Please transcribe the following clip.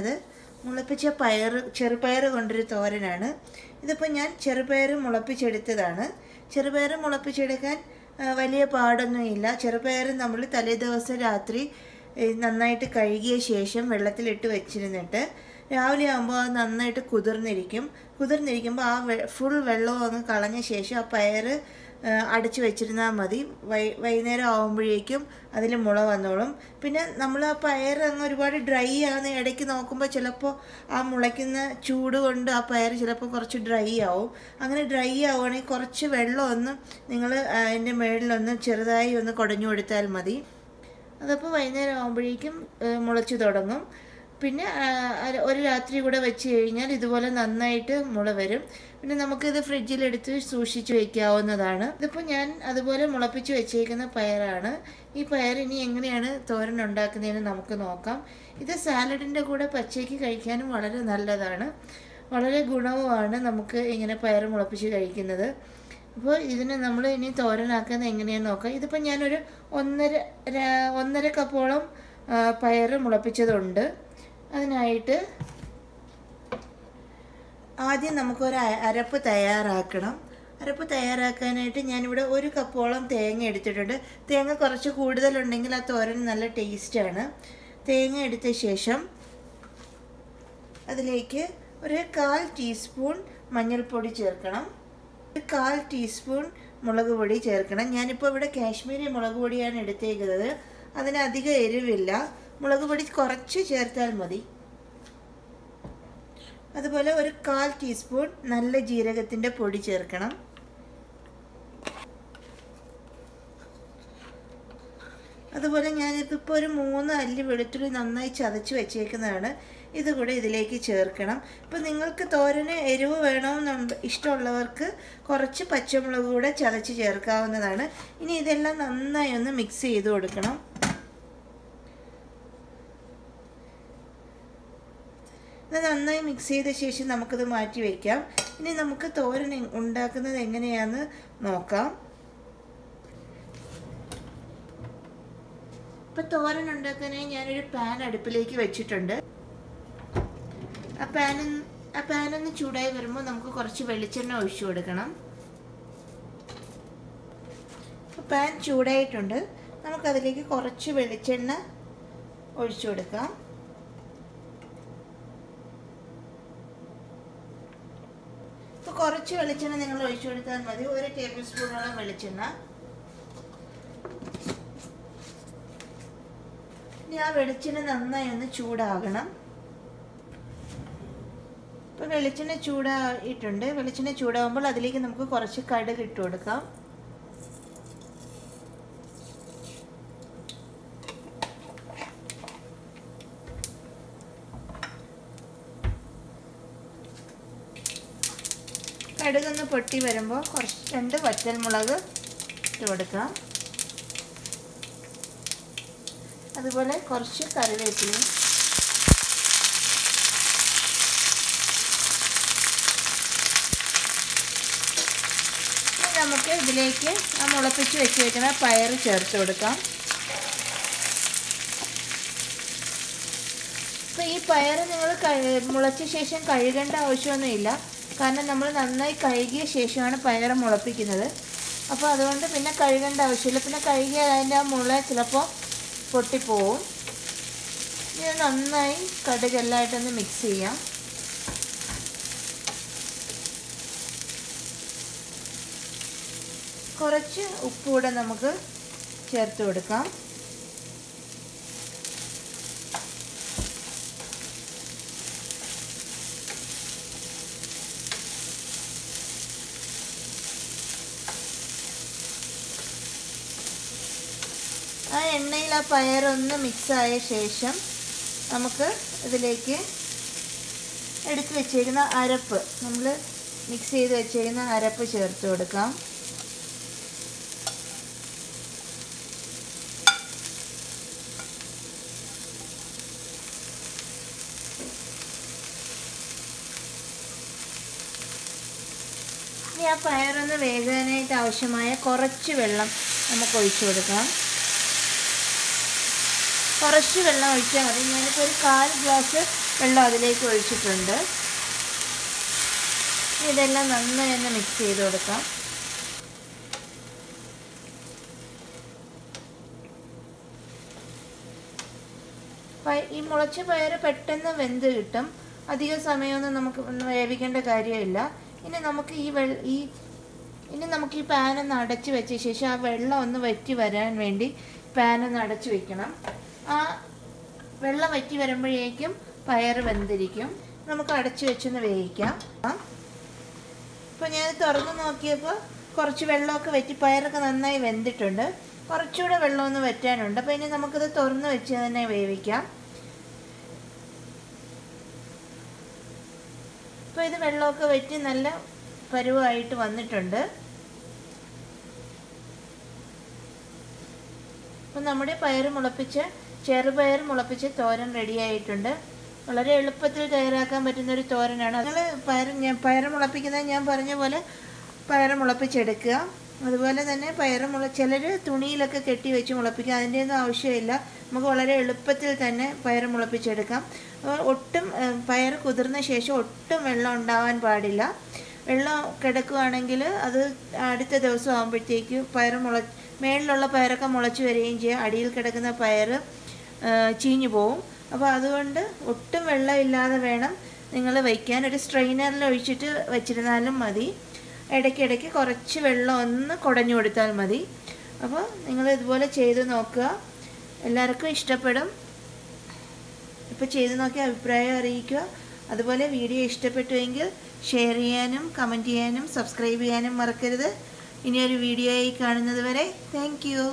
Parayunnathu Mulappicha Payar, Cherupayar Kondu Thorananu. Ithippo njan Cherupayar Mulappiceduthathanu. Cherupayar Mulappichedukkan Valiya Paadonnu Illa. Cherupayar nammal thaledivasam rathri നന്നായിട്ട് കഴുകിയ ശേഷം വെള്ളത്തിലിട്ട് വെച്ചിരുന്നിട്ട് രാവിലെ ആവുമ്പോൾ നന്നായിട്ട് കുതിർന്നിരിക്കും കുതിർന്നിരിക്കുമ്പോൾ ആ ഫുൾ വെള്ളം അങ്ങ് കളഞ്ഞ ശേഷം ആ പയർ അടച്ചു വെച്ചിരുന്നാ മതി വൈകുന്നേരം ആവുമ്പോഴേക്കും അതിൽ മുള വന്നോളും പിന്നെ നമ്മൾ ആ പയർ അങ്ങ് ഒരുപാട് ഡ്രൈ ആവുന്ന ഇടയ്ക്ക് നോക്കുമ്പോൾ ചിലപ്പോൾ ആ മുളയ്ക്കുന്ന ചൂട് കൊണ്ട് ആ പയർ ചിലപ്പോൾ കുറച്ച് ഡ്രൈ ആവും അങ്ങനെ ഡ്രൈ ആവുകയാണെങ്കിൽ കുറച്ച് വെള്ളം ഒന്ന് നിങ്ങൾ അതിന്റെ മേളിൽ ഒന്ന് ചെറുതായി ഒന്ന് കുടഞ്ഞു കൊടുത്താൽ മതി അതപ്പോൾ വൈകുന്നേരം ആവുമ്പോഴേക്കും മുളച്ചു തുടങ്ങും പിന്നെ ഒരു രാത്രി കൂടെ വെച്ച് കഴിഞ്ഞാൽ ഇതുപോലെ നന്നായിട്ട് മുള വരും പിന്നെ നമുക്ക് ഇത് ഫ്രിഡ്ജിൽ എടുത്ത് സൂക്ഷിച്ചു വെക്കാവുന്നതാണ് ഇതിപ്പോൾ ഞാൻ അതുപോലെ മുളപ്പിച്ച് വെച്ചേക്കുന്ന പയറാണ് ഈ പയർ ഇനി എങ്ങനെയാണ് തോരൻ ഉണ്ടാക്കുന്നതെന്ന് നമുക്ക് നോക്കാം ഇത് സാലഡിന്റെ കൂടെ പച്ചയ്ക്ക് കഴിക്കാനും വളരെ നല്ലതാണ് വളരെ ഗുണവുമാണ് നമുക്ക് ഇങ്ങനെ പയർ മുളപ്പിച്ച് കഴിക്കുന്നത് അപ്പോൾ ഇതിനെ നമ്മൾ ഇനി തോരനാക്കുന്നത് എങ്ങനെയാണെന്ന് നോക്കാം ഇതിപ്പോൾ ഞാൻ ഒരു 1.5 കപ്പോളം പയർ മുളപ്പിച്ചതുണ്ട് അതിനായിട്ട് ആദ്യം നമുക്ക് ഒരു അരപ്പ് തയ്യാറാക്കണം അരപ്പ് തയ്യാറാക്കാനായിട്ട് ഞാൻ ഇവിടെ 1 കപ്പോളം തേങ്ങ എടുത്തിട്ടുണ്ട് തേങ്ങ കുറച്ച് കൂടുതൽ ഉണ്ടെങ്കിൽ ആ തോരൻ നല്ല ടേസ്റ്റ് ആണ് തേങ്ങ എടുത്ത ശേഷം അതിലേക്ക് ഒരു 1/4 ടീസ്പൂൺ മഞ്ഞൾപ്പൊടി ചേർക്കണം 1/4 ടീസ്പൂൺ മുളക് പൊടി ചേർക്കണം ഞാൻ ഇപ്പോൾ ഇവിടെ കാശ്മീരി മുളക് പൊടിയാണ് എടുത്തേക്കുന്നത് അതിന് അധികം എരിവില്ല മുളക് പൊടി കുറച്ച് ചേർത്താൽ മതി അതുപോലെ ഒരു 1/4 ടീസ്പൂൺ നല്ല ജീരകത്തിന്റെ പൊടി ചേർക്കണം അതുപോലെ ഞാൻ ഇപ്പോൾ ഒരു 3 അല്ലി വെളുത്തുള്ളി നന്നായി ചതച്ച് വെച്ചേക്കുന്നതാണ് ഇത് കൂടി ഇതിലേക്ക് ചേർക്കണം അപ്പോൾ നിങ്ങൾക്ക് തോരന് എരിവ് വേണമെന്നുണ്ട് ഇഷ്ടമുള്ളവർക്ക് കുറച്ച് പച്ചമുളക് കൂടി ചതച്ച് ചേർക്കാവുന്നതാണ് ഇനി ഇതെല്ലാം നന്നായി ഒന്ന് മിക്സ് ചെയ്തു കൊടുക്കണം ഇത് നന്നായി മിക്സ് ചെയ്ത ശേഷം നമുക്കിത് മാറ്റി വെക്കാം ഇനി നമുക്ക് തോരൻ ഉണ്ടാക്കുന്നത് എങ്ങനെയാണെന്ന് നോക്കാം ഇപ്പോൾ തോരൻ ഉണ്ടാക്കാനായി ഞാനൊരു പാൻ അടുപ്പിലേക്ക് വെച്ചിട്ടുണ്ട് ആ പാനൊന്ന് ചൂടായി വരുമ്പോൾ നമുക്ക് കുറച്ച് വെളിച്ചെണ്ണ ഒഴിച്ചു കൊടുക്കണം പാൻ ചൂടായിട്ടുണ്ട് നമുക്കതിലേക്ക് കുറച്ച് വെളിച്ചെണ്ണ ഒഴിച്ചു കൊടുക്കാം ഇപ്പോൾ കുറച്ച് വെളിച്ചെണ്ണ നിങ്ങൾ ഒഴിച്ചു കൊടുത്താൽ മതി 1 ടേബിൾ സ്പൂണോളം വെളിച്ചെണ്ണ ഇനി ആ വെളിച്ചെണ്ണ നന്നായി ഒന്ന് ചൂടാകണം ഇപ്പോൾ വെളിച്ചെണ്ണ ചൂടായിട്ടുണ്ട് വെളിച്ചെണ്ണ ചൂടാകുമ്പോൾ അതിലേക്ക് നമുക്ക് കുറച്ച് കടുക് ഇട്ട് കൊടുക്കാം കടുകൊന്ന് പൊട്ടി വരുമ്പോൾ കുറച്ച് 2 വറ്റൽമുളക് ഇട്ട് കൊടുക്കാം അതുപോലെ കുറച്ച് കറിവേപ്പിലയും നമുക്ക് ഇതിലേക്ക് ആ മുളപ്പിച്ച് വെച്ചേക്കുന്ന പയർ ചേർത്ത് കൊടുക്കാം അപ്പോൾ ഈ പയർ നിങ്ങൾ മുളച്ച ശേഷം കഴുകേണ്ട ആവശ്യമൊന്നുമില്ല കാരണം നമ്മൾ നന്നായി കഴുകിയ ശേഷമാണ് പയർ മുളപ്പിക്കുന്നത് അപ്പോൾ അതുകൊണ്ട് പിന്നെ കഴുകേണ്ട ആവശ്യമില്ല പിന്നെ കഴുകിയാൽ അതിൻ്റെ ആ മുള ചിലപ്പോൾ പൊട്ടിപ്പോവും ഇത് നന്നായി കടുകെല്ലായിട്ടൊന്ന് മിക്സ് ചെയ്യാം കുറച്ച് ഉപ്പ് കൂടെ നമുക്ക് ചേർത്ത് കൊടുക്കാം ആ എണ്ണയിൽ ആ പയറൊന്ന് മിക്സായ ശേഷം നമുക്ക് ഇതിലേക്ക് എടുത്ത് വെച്ചേക്കുന്ന അരപ്പ് നമ്മൾ മിക്സ് ചെയ്ത് വെച്ചേക്കുന്ന അരപ്പ് ചേർത്ത് കൊടുക്കാം ഇനി ആ പയറൊന്ന് വേകാനായിട്ട് ആവശ്യമായ കുറച്ച് വെള്ളം നമുക്ക് ഒഴിച്ചു കൊടുക്കാം കുറച്ച് വെള്ളം ഒഴിച്ചാൽ മതി ഞാനിപ്പോൾ ഒരു 1/4 ഗ്ലാസ് വെള്ളം അതിലേക്ക് ഒഴിച്ചിട്ടുണ്ട്. ഇതെല്ലാം നന്നായി ഒന്ന് മിക്സ് ചെയ്ത് കൊടുക്കാം. ഈ മുളച്ച പയർ പെട്ടെന്ന് വെന്ത് കിട്ടും. അധിക സമയമൊന്നും നമുക്ക് വേവിക്കേണ്ട കാര്യമില്ല. ഇനി നമുക്ക് ഈ പാനൊന്ന് അടച്ച് വെച്ച ശേഷം ആ വെള്ളം ഒന്ന് വറ്റി വരാൻ വേണ്ടി പാനൊന്ന് അടച്ച് വെക്കണം. ആ വെള്ളം വറ്റി വരുമ്പോഴേക്കും പയർ വെന്തിരിക്കും. നമുക്ക് അടച്ച് വെച്ചൊന്ന് വേവിക്കാം. ഇപ്പോൾ ഞാൻ തുറന്ന് നോക്കിയപ്പോൾ കുറച്ച് വെള്ളമൊക്കെ വറ്റി പയറൊക്കെ നന്നായി വെന്തിട്ടുണ്ട്. കുറച്ചുകൂടെ വെള്ളമൊന്ന് വറ്റാനുണ്ട്. അപ്പോൾ ഇനി നമുക്കിത് തുറന്ന് വെച്ച് തന്നെ വേവിക്കാം. ഇപ്പോൾ ഇത് വെള്ളമൊക്കെ വറ്റി നല്ല പരുവായിട്ട് വന്നിട്ടുണ്ട്. അപ്പോൾ നമ്മുടെ ചെറുപയർ മുളപ്പിച്ച തോരൻ റെഡിയായിട്ടുണ്ട്. വളരെ എളുപ്പത്തിൽ തയ്യാറാക്കാൻ പറ്റുന്നൊരു തോരനാണ്. നിങ്ങൾ പയർ മുളപ്പിക്കുന്നത് ഞാൻ പറഞ്ഞ പോലെ പയർ മുളപ്പിച്ചെടുക്കുക. അതുപോലെ തന്നെ ചിലർ തുണിയിലൊക്കെ കെട്ടി വെച്ച് മുളപ്പിക്കുക. അതിൻ്റെയൊന്നും ആവശ്യമില്ല. നമുക്ക് വളരെ എളുപ്പത്തിൽ തന്നെ പയർ മുളപ്പിച്ചെടുക്കാം. ഒട്ടും പയർ കുതിർന്ന ശേഷം ഒട്ടും വെള്ളം ഉണ്ടാവാൻ പാടില്ല. വെള്ളം കിടക്കുകയാണെങ്കിൽ അത് അടുത്ത ദിവസം ആകുമ്പോഴത്തേക്കും മേളിലുള്ള പയറൊക്കെ മുളച്ച് വരികയും ചെയ്യും. അടിയിൽ കിടക്കുന്ന പയർ ചീഞ്ഞു പോവും. അപ്പോൾ അതുകൊണ്ട് ഒട്ടും വെള്ളമില്ലാതെ വേണം നിങ്ങൾ വയ്ക്കാൻ. ഒരു സ്ട്രെയിനറിൽ ഒഴിച്ചിട്ട് വെച്ചിരുന്നാലും മതി. ഇടയ്ക്കിടയ്ക്ക് കുറച്ച് വെള്ളം ഒന്ന് കുടഞ്ഞു കൊടുത്താൽ മതി. അപ്പോൾ നിങ്ങൾ ഇതുപോലെ ചെയ്ത് നോക്കുക. എല്ലാവർക്കും ഇഷ്ടപ്പെടും. ഇപ്പോൾ ചെയ്ത് നോക്കി അഭിപ്രായം അറിയിക്കുക. അതുപോലെ വീഡിയോ ഇഷ്ടപ്പെട്ടുവെങ്കിൽ ഷെയർ ചെയ്യാനും കമൻറ്റ് ചെയ്യാനും സബ്സ്ക്രൈബ് ചെയ്യാനും മറക്കരുത്. ഇനിയൊരു വീഡിയോയായി കാണുന്നത് വരെ താങ്ക് യു.